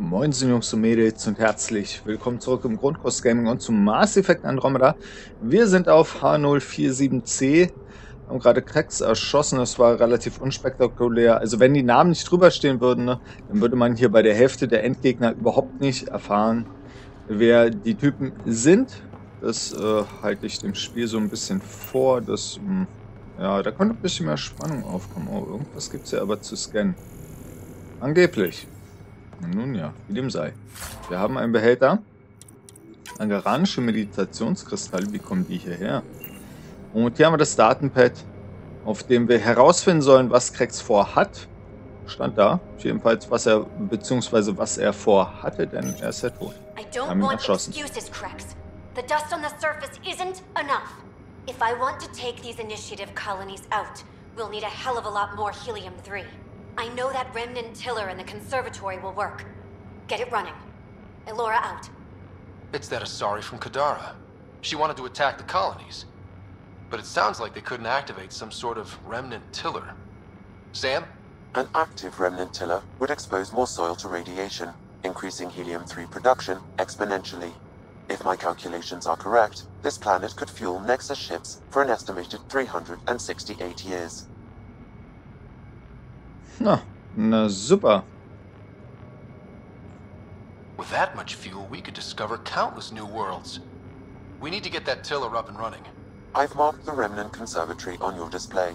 Moin, Jungs und Mädels und herzlich willkommen zurück im Grundkurs Gaming und zum Mass Effect Andromeda. Wir sind auf H047C, haben gerade Krex erschossen, das war relativ unspektakulär. Also wenn die Namen nicht drüber stehen würden, ne, dann würde man hier bei der Hälfte der Endgegner überhaupt nicht erfahren, wer die Typen sind. Das halte ich dem Spiel so ein bisschen vor, dass, ja, da könnte ein bisschen mehr Spannung aufkommen. Oh, irgendwas gibt es ja aber zu scannen. Angeblich. Nun ja, wie dem sei. Wir haben einen Behälter. Angaranische Meditationskristalle, wie kommen die hierher? Und hier haben wir das Datenpad, auf dem wir herausfinden sollen, was Krex vorhat. Stand da. Jedenfalls, was er, beziehungsweise was er vorhatte, denn er ist ja tot. Wir haben ihn erschossen. The dust on the surface isn't enough. If I want to take these initiative colonies out, we'll need a hell of a lot more Helium-3. I know that Remnant Tiller and the Conservatory will work. Get it running. Alora out. It's that Asari from Kadara. She wanted to attack the colonies. But it sounds like they couldn't activate some sort of Remnant Tiller. Sam? An active Remnant Tiller would expose more soil to radiation, increasing Helium-3 production exponentially. If my calculations are correct, this planet could fuel Nexus ships for an estimated 368 years. Na super. With that much fuel, we could discover countless new worlds. We need to get that tiller up and running. I've marked the Remnant Conservatory on your display.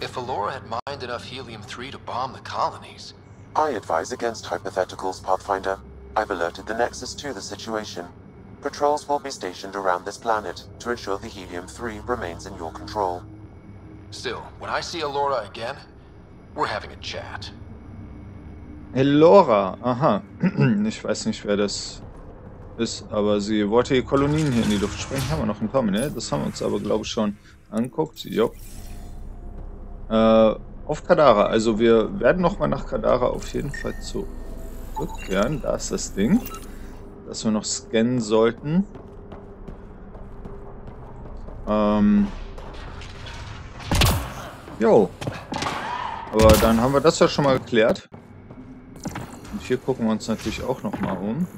If Alora had mined enough Helium-3 to bomb the colonies... I advise against hypotheticals, Pathfinder. I've alerted the Nexus to the situation. Patrols will be stationed around this planet to ensure the Helium-3 remains in your control. Still, when I see Alora again, we're having a chat. Alora, aha. Ich weiß nicht, wer das ist, aber sie wollte die Kolonien hier in die Luft sprengen. Haben wir noch ein paar Minuten? Das haben wir uns aber, glaube ich, schon angeguckt. Jo. Auf Kadara. Also wir werden nochmal nach Kadara auf jeden Fall zu... Rückkehren. Da ist das Ding, das wir noch scannen sollten. Jo. Aber dann haben wir das ja schon mal geklärt. Und hier gucken wir uns natürlich auch nochmal um.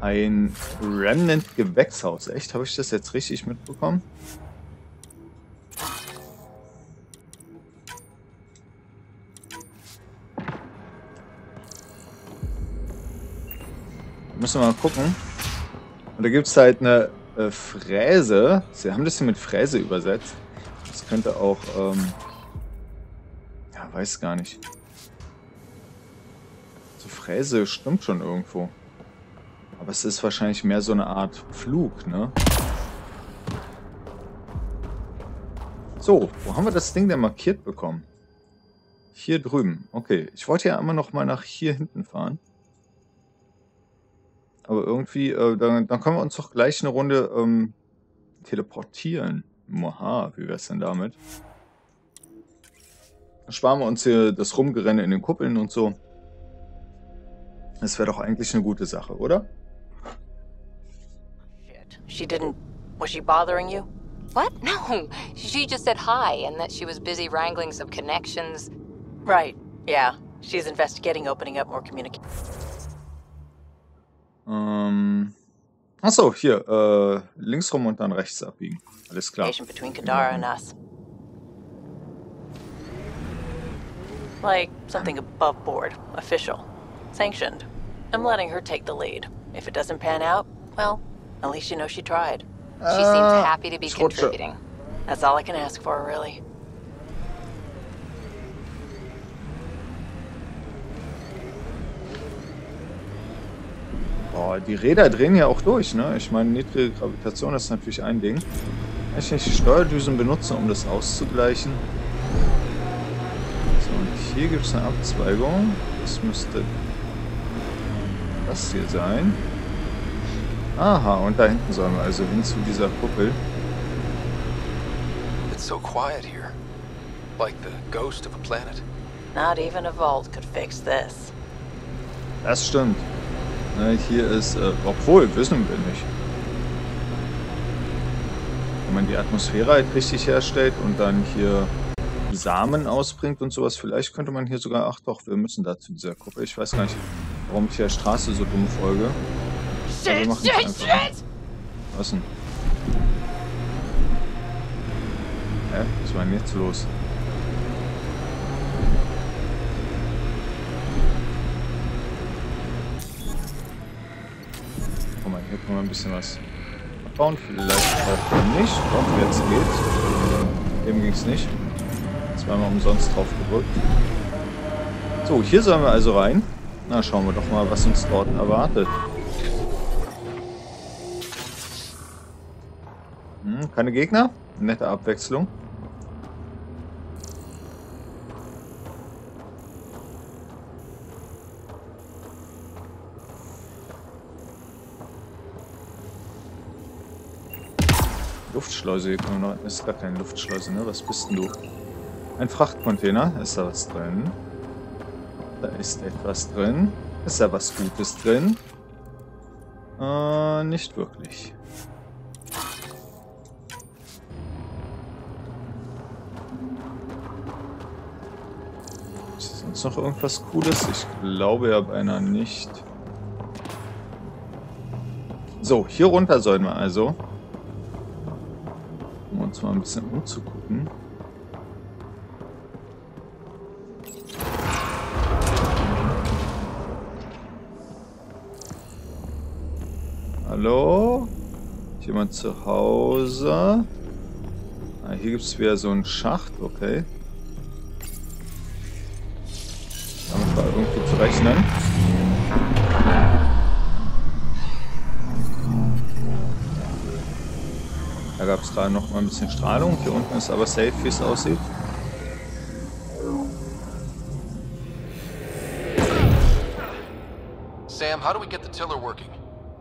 Ein Remnant-Gewächshaus. Echt? Habe ich das jetzt richtig mitbekommen? Müssen wir mal gucken. Und da gibt es halt eine Fräse. Sie haben das hier mit Fräse übersetzt. Das könnte auch, ja, weiß gar nicht. So Fräse stimmt schon irgendwo. Aber es ist wahrscheinlich mehr so eine Art Flug, ne? So, wo haben wir das Ding denn markiert bekommen? Hier drüben. Okay, ich wollte ja immer noch mal nach hier hinten fahren. Aber irgendwie, dann können wir uns doch gleich eine Runde teleportieren. Moha, wie wär's denn damit? Dann sparen wir uns hier das Rumgerennen in den Kuppeln und so. Das wäre doch eigentlich eine gute Sache, oder? Shit. She didn't. Was she bothering you? What? No. She just said hi and that she was busy wrangling some connections. Right. Yeah. She's investigating opening up more communication. Achso, hier, links rum und dann rechts abbiegen. Alles klar. Between Kadara and us. Like something above board, official, sanctioned. I'm letting her take the lead. If it doesn't pan out, well, at least you know she tried. She seems happy to be contributing. That's all I can ask for, really. Oh, die Räder drehen ja auch durch, ne? Ich meine, niedrige Gravitation ist natürlich ein Ding. Kann ich nicht Steuerdüsen benutzen, um das auszugleichen? So, und hier gibt es eine Abzweigung. Das müsste das hier sein. Aha, und da hinten sollen wir also hin zu dieser Kuppel. It's so quiet here. Like the ghost of a planet. Not even a vault could fix this. Das stimmt. Hier ist, obwohl, wissen wir nicht. Wenn man die Atmosphäre halt richtig herstellt und dann hier Samen ausbringt und sowas. Vielleicht könnte man hier sogar... Ach doch, wir müssen da zu dieser Gruppe. Ich weiß gar nicht, warum ich der Straße so dumm folge. Shit, shit, shit! Was denn? Hä? Was war denn jetzt los? Guck mal, hier können wir ein bisschen was abbauen. Vielleicht auch nicht. Doch, jetzt geht's. Eben ging's nicht. Zweimal umsonst drauf gedrückt. So, hier sollen wir also rein. Na, schauen wir doch mal, was uns dort erwartet. Hm, keine Gegner? Nette Abwechslung. Luftschleuse, hier kommen wir noch. Ist gar keine Luftschleuse, ne? Was bist denn du? Ein Frachtcontainer. Ist da was drin? Da ist etwas drin. Ist da was Gutes drin? Nicht wirklich. Noch irgendwas Cooles? Ich glaube ja beinahe nicht. So, hier runter sollen wir also. Um uns mal ein bisschen umzugucken. Hallo? Ist jemand zu Hause? Ah, hier gibt es wieder so einen Schacht, okay. Irgendwie zu rechnen. Da gab es gerade noch mal ein bisschen Strahlung. Hier unten ist aber safe, wie es aussieht. Sam, how do we get the tiller working?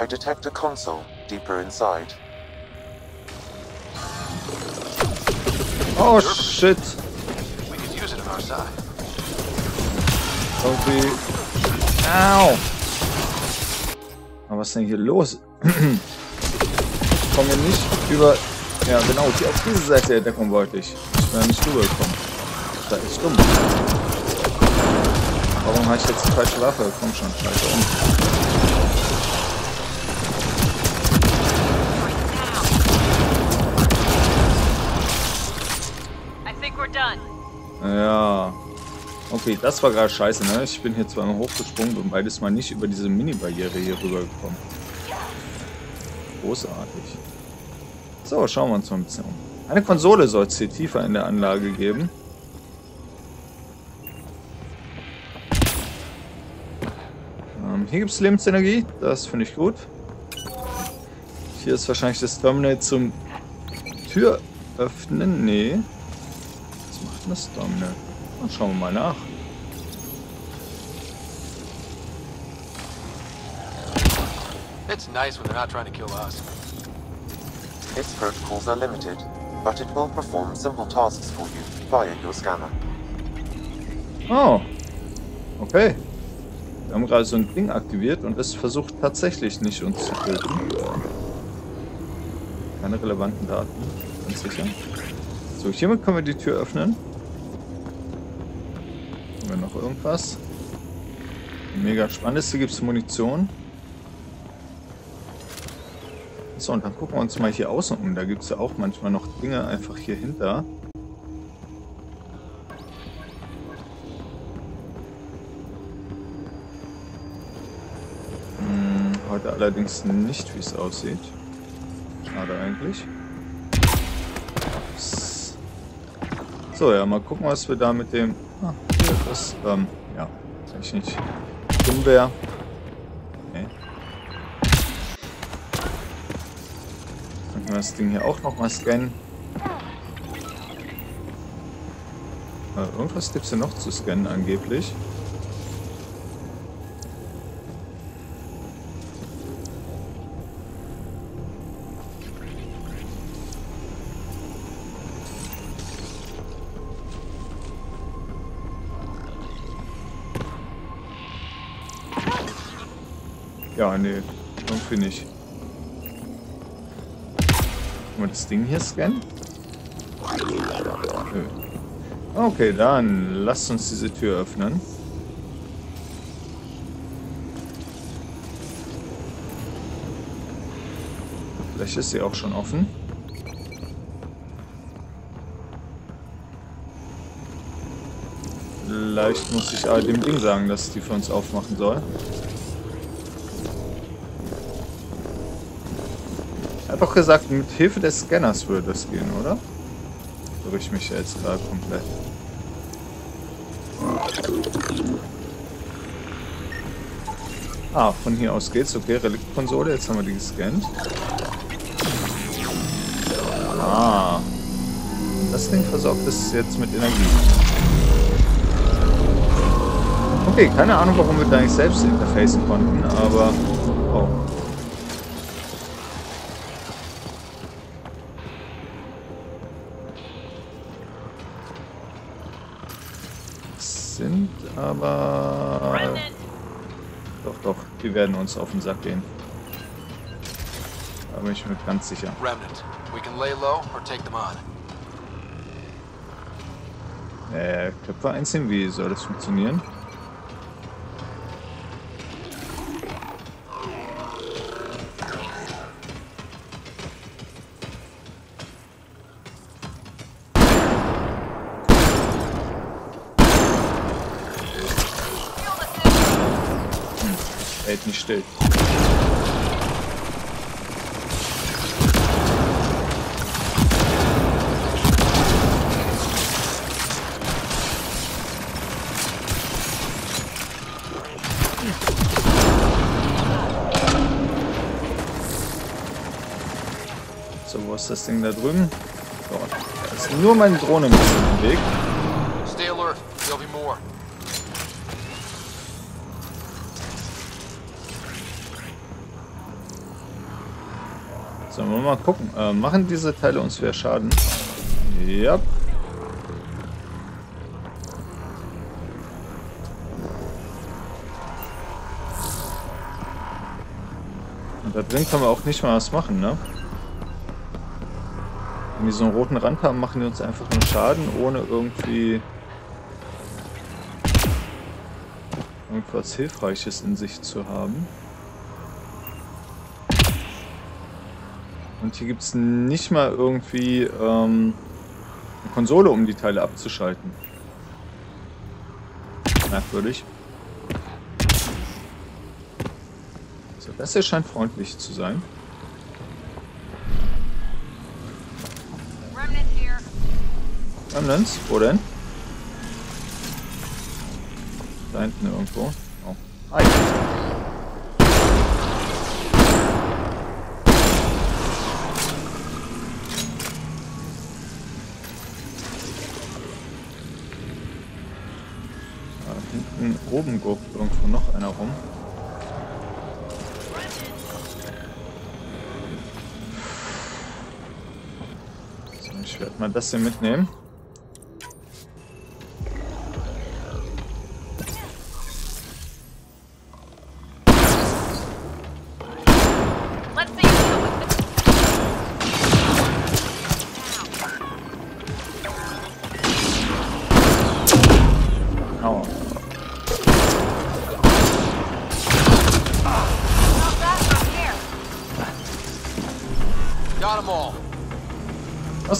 I detect a console deeper inside. Oh shit! We could use it on our side. Irgendwie. Au! Aber was ist denn hier los? Ich komme nicht über. Ja, genau, hier auf diese Seite der Deckung wollte ich. Ich bin ja nicht rübergekommen. Das ist dumm. Warum habe ich jetzt die falsche Waffe? Komm schon, schalte um. I think we're done. Ja. Okay, das war gerade scheiße, ne? Ich bin hier zweimal hochgesprungen und beides mal nicht über diese Mini-Barriere hier rübergekommen. Großartig. So, schauen wir uns mal ein bisschen um. Eine Konsole soll es hier tiefer in der Anlage geben. Hier gibt es Lebensenergie, das finde ich gut. Hier ist wahrscheinlich das Terminal zum Tür öffnen. Nee. Was macht denn das Terminal? Schauen wir mal nach. It's nice when they're not trying to kill us. Its protocols are limited, but it will perform simple tasks for you via your scanner. Oh. Okay. Wir haben gerade so ein Ding aktiviert und es versucht tatsächlich nicht uns zu töten. Keine relevanten Daten, ganz sicher. So, hiermit können wir die Tür öffnen. Noch irgendwas. Mega spannendes. Hier gibt es Munition. So, und dann gucken wir uns mal hier außen um. Da gibt es ja auch manchmal noch Dinge einfach hier hinter. Heute allerdings nicht, wie es aussieht. Schade eigentlich. So, ja, mal gucken, was wir da mit dem... Ah. Das, ja, wenn ich nicht dumm wäre. Okay. Dann können wir das Ding hier auch nochmal scannen. Irgendwas gibt es ja noch zu scannen angeblich. Ja, nee, irgendwie nicht. Können wir das Ding hier scannen? Nö. Okay, dann lasst uns diese Tür öffnen. Vielleicht ist sie auch schon offen. Vielleicht muss ich dem Ding sagen, dass die für uns aufmachen soll. Er hat doch gesagt, mit Hilfe des Scanners würde das gehen, oder? Irre ich mich jetzt gerade komplett. Ah, von hier aus geht's. Okay, Reliktkonsole, jetzt haben wir die gescannt. Ah. Das Ding versorgt es jetzt mit Energie. Okay, keine Ahnung, warum wir da nicht selbst interfacen konnten, aber... Oh. Es sind aber... Doch, die werden uns auf den Sack gehen. Da bin ich mir ganz sicher. Remnant, we can lay low or take them on. Köpfe einzeln, wie soll das funktionieren? Hält nicht still. So, wo ist das Ding da drüben? Dort. Da ist nur meine Drohne ein bisschen im Weg. Stay alert, there'll be more. Sollen wir mal gucken. Machen diese Teile uns wieder Schaden? Ja. Yep. Und da drin können wir auch nicht mal was machen, ne? Wenn die so einen roten Rand haben, machen die uns einfach nur Schaden, ohne irgendwie irgendwas Hilfreiches in sich zu haben. Und hier gibt es nicht mal irgendwie eine Konsole, um die Teile abzuschalten. Merkwürdig. So, das hier scheint freundlich zu sein. Remnants? Wo denn? Da hinten irgendwo. Oh. Ah, ja. Oben guckt irgendwo noch einer rum. So, ich werde mal das hier mitnehmen.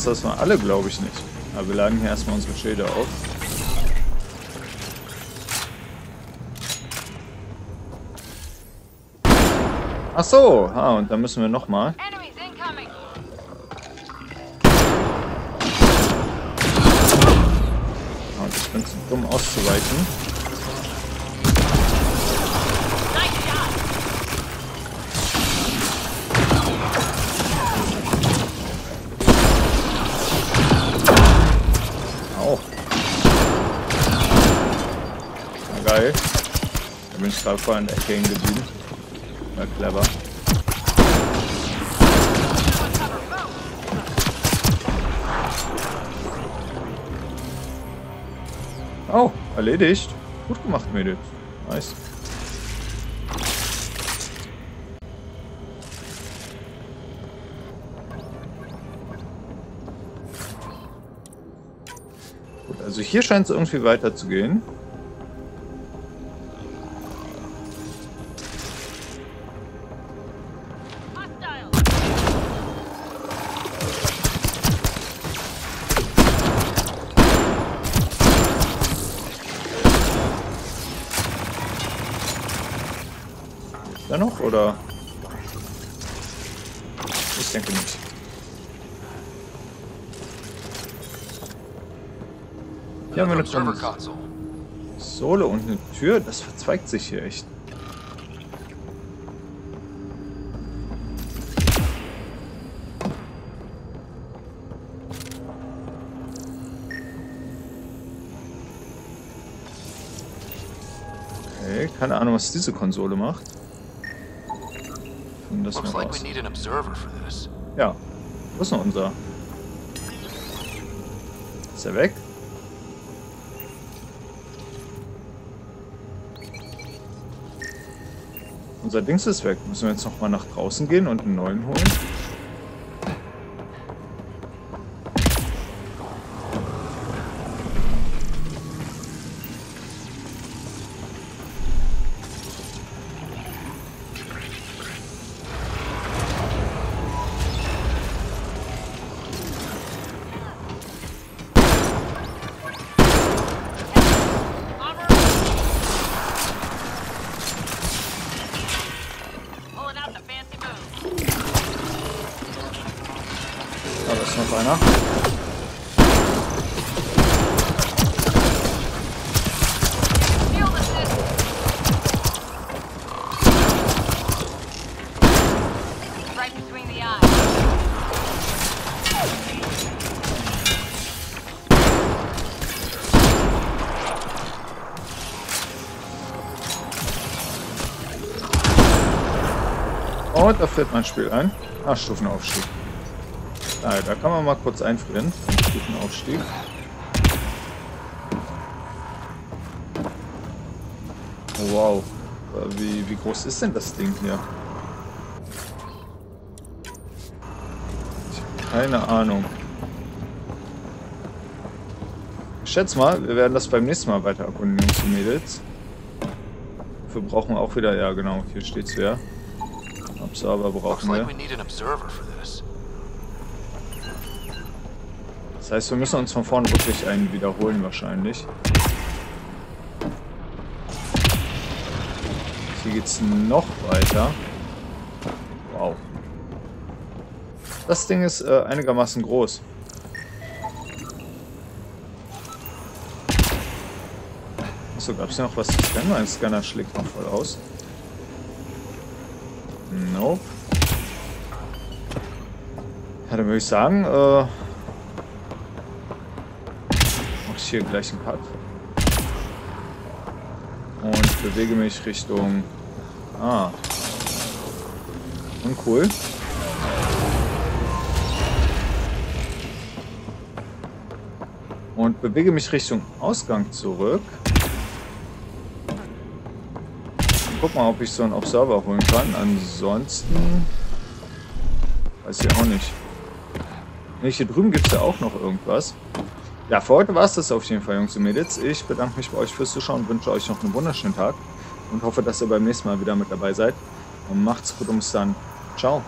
Das waren alle, glaube ich nicht. Aber wir laden hier erstmal unsere Schilder auf. Ach so, und dann müssen wir nochmal. Und ich bin zu dumm auszuweichen. Da bin ich gerade voll in der Ecke hängen geblieben. War clever. Oh, erledigt. Gut gemacht, Mädels. Nice. Gut, Also hier scheint es irgendwie weiter zu gehen. Da noch, oder? Ich denke nicht. Hier haben wir eine Sohle und eine Tür. Das verzweigt sich hier echt. Okay, keine Ahnung, was diese Konsole macht. Das mal raus. Ja, wo ist denn unser? Ist er weg? Unser Dings ist weg. Müssen wir jetzt nochmal nach draußen gehen und einen neuen holen? Und da fällt mein Spiel ein. Ah, Stufenaufstieg. Ah, da kann man mal kurz einfrieren. Stufenaufstieg. Wow. Wie groß ist denn das Ding hier? Ich habe keine Ahnung. Ich schätze mal, wir werden das beim nächsten Mal weiter erkunden, Jungs und Mädels. Dafür brauchen wir auch wieder... Ja, genau. Hier steht es wieder. Observer brauchen wir. Das heißt, wir müssen uns von vorne wirklich einen wiederholen wahrscheinlich. Hier geht's noch weiter. Wow. Das Ding ist einigermaßen groß. Achso, gab's hier noch was zu scannen? Mein Scanner schlägt noch voll aus. Nope. Ja, dann würde ich sagen, mache ich hier gleich einen Cut. Und bewege mich Richtung... Ah. Uncool. Und bewege mich Richtung Ausgang zurück. Guck mal, ob ich so einen Observer holen kann. Ansonsten... Weiß ich auch nicht. Hier drüben gibt es ja auch noch irgendwas. Ja, für heute war es das auf jeden Fall, Jungs und Mädels. Ich bedanke mich bei euch fürs Zuschauen und wünsche euch noch einen wunderschönen Tag. Und hoffe, dass ihr beim nächsten Mal wieder mit dabei seid. Und macht's gut, bis dann. Ciao.